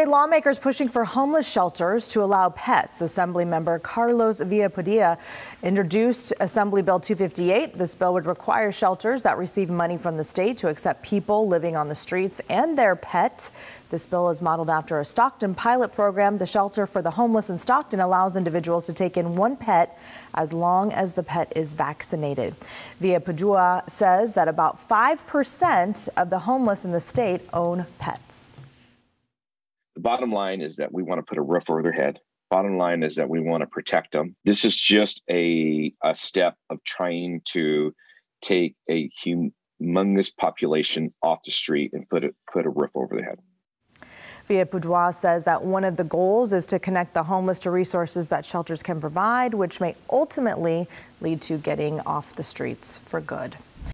Today, lawmakers pushing for homeless shelters to allow pets. Assemblymember Carlos Villapudua introduced Assembly Bill 258. This bill would require shelters that receive money from the state to accept people living on the streets and their pet. This bill is modeled after a Stockton pilot program. The shelter for the homeless in Stockton allows individuals to take in one pet as long as the pet is vaccinated. Villapudua says that about 5% of the homeless in the state own pets. The bottom line is that we want to put a roof over their head. Bottom line is that we want to protect them. This is just a step of trying to take a humongous population off the street and put a roof over their head. Villapudua says that one of the goals is to connect the homeless to resources that shelters can provide, which may ultimately lead to getting off the streets for good.